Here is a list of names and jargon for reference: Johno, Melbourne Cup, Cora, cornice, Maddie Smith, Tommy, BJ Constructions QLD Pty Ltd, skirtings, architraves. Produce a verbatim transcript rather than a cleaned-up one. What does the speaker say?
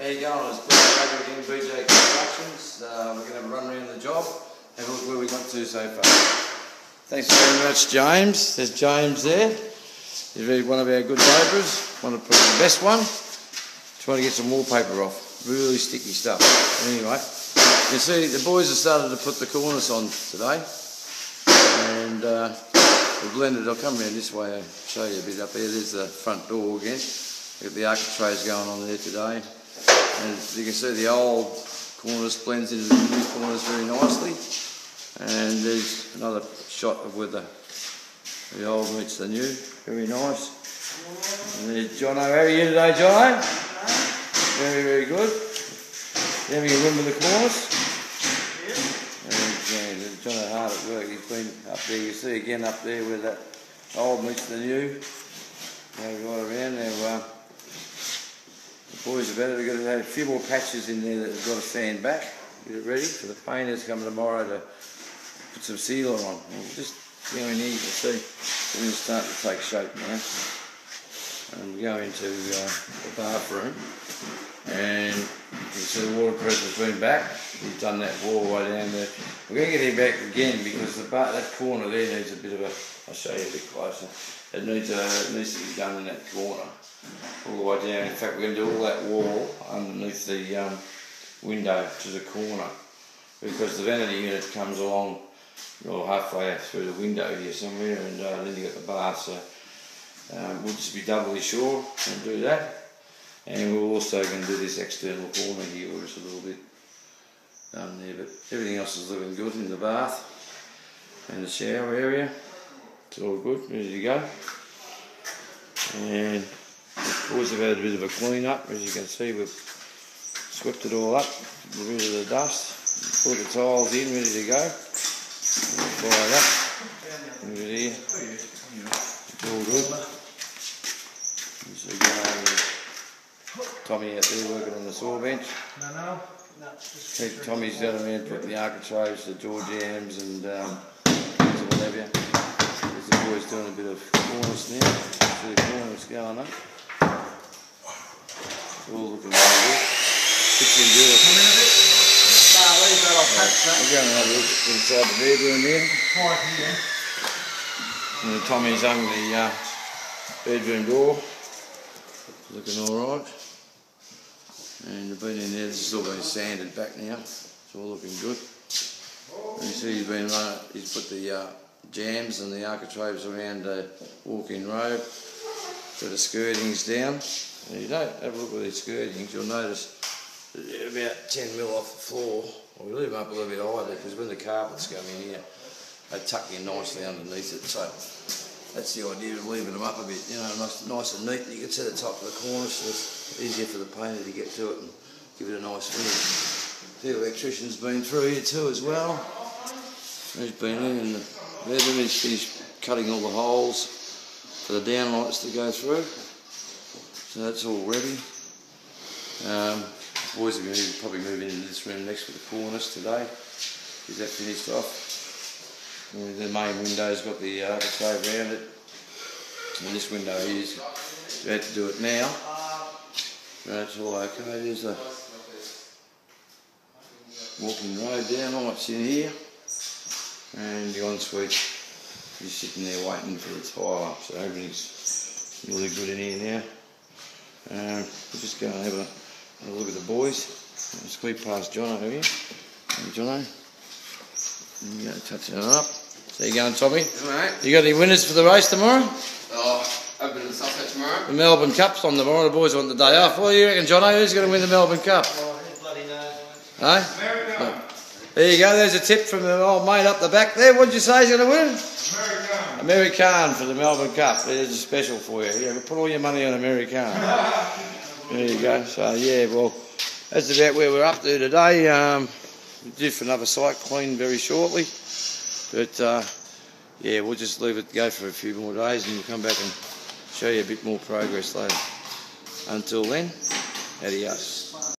How you going? It's Brad again, B J Constructions. Uh, we're going to run around the job, have a look where we got to so far. Thanks very much, James. There's James there. He's one of our good labourers, one of the best one. Trying to get some wallpaper off. Really sticky stuff. Anyway, you see the boys have started to put the cornice on today. And uh, we've blended. I'll come around this way and show you a bit up there. There's the front door again. We've got the architraves going on there today. And you can see the old cornice blends into the new cornice very nicely. And there's another shot of where the, the old meets the new. Very nice. And there's Johno. How are you today, Johno? Very, very good. Now we can remember the cornice. And uh, Johno hard at work. He's been up there. You see again up there where that old meets the new. Now we've got around there. Uh, The boys have had it. We've got to have a few more patches in there that have got to sand back. Get it ready for the painters coming tomorrow to put some sealer on. And just going in here, you can see it's going to start to take shape now. And we go into uh, the bathroom, and you can see the water pressure's been back. We've done that wall way down there. We're going to get him back again because the bar, that corner there needs a bit of a. I'll show you a bit closer. It needs a, it needs to be done in that corner, all the way down. In fact, we're going to do all that wall underneath the um, window to the corner, because the vanity unit comes along, well, halfway through the window here somewhere, and uh, then you got the bath. So um, we'll just be doubly sure and do that. And we're also going to do this external corner here, which is a little bit done there, but everything else is looking good in the bath and the shower area. It's all good, ready to go. And the boys have had a bit of a clean up, as you can see. We've swept it all up, rid of the dust, put the tiles in, ready to go. We'll fire it up. Leave it here. It's all good. There's a guy with Tommy out there working on the saw bench. No, no, no. Keep Tommy's down around putting the architraves, the door jams, and um, what have you. The boys doing a bit of cornice now. See the cornice going up. It's all looking really good. Kitchen beautiful. We're going to have a look inside the bedroom here. Right here. And Tommy's hung the uh, bedroom door. Looking alright. And they've been in there. This is all been sanded back now. It's all looking good. And you see he's been uh, he's put the uh, jams and the architraves around the walk-in road. Got the skirtings down. There you go. Have a look at these skirtings. You'll notice they're about ten mil off the floor. Well, we leave them up a little bit higher because when the carpets come in here, they tuck in nicely underneath it. So that's the idea of leaving them up a bit. You know, nice, nice and neat. You can see the top of the cornice, so it's easier for the painter to get to it and give it a nice finish. The electrician's been through here too as well. He's been in the There is, he's cutting all the holes for the downlights to go through. So that's all ready. Um, boys are going to probably move into this room next to the cornice today. Is that finished off? And the main window's got the architrave uh, around it. And this window here is about to do it now. That's all okay. There's a walking road downlights in here. And the ensuite is sitting there waiting for the tile up, so everything's really good in here now. Um, we're just going to have a, a look at the boys. I'll squeak past Johno here. Hey Johno, I'm going to touch it up. So you going, Tommy? Alright. You got any winners for the race tomorrow? Oh, open the suspect tomorrow. The Melbourne Cup's on tomorrow, the boys want the day off. What do you reckon, Johno? Who's going to win the Melbourne Cup? Oh, who bloody knows? Hey? America! No. There you go, there's a tip from the old mate up the back there. What did you say he's going to win? American. American for the Melbourne Cup. There's a special for you. Yeah, put all your money on American. There you go. So, yeah, well, that's about where we're up to today. Um, we're due for another site clean very shortly. But, uh, yeah, we'll just leave it go for a few more days and we'll come back and show you a bit more progress later. Until then, adios.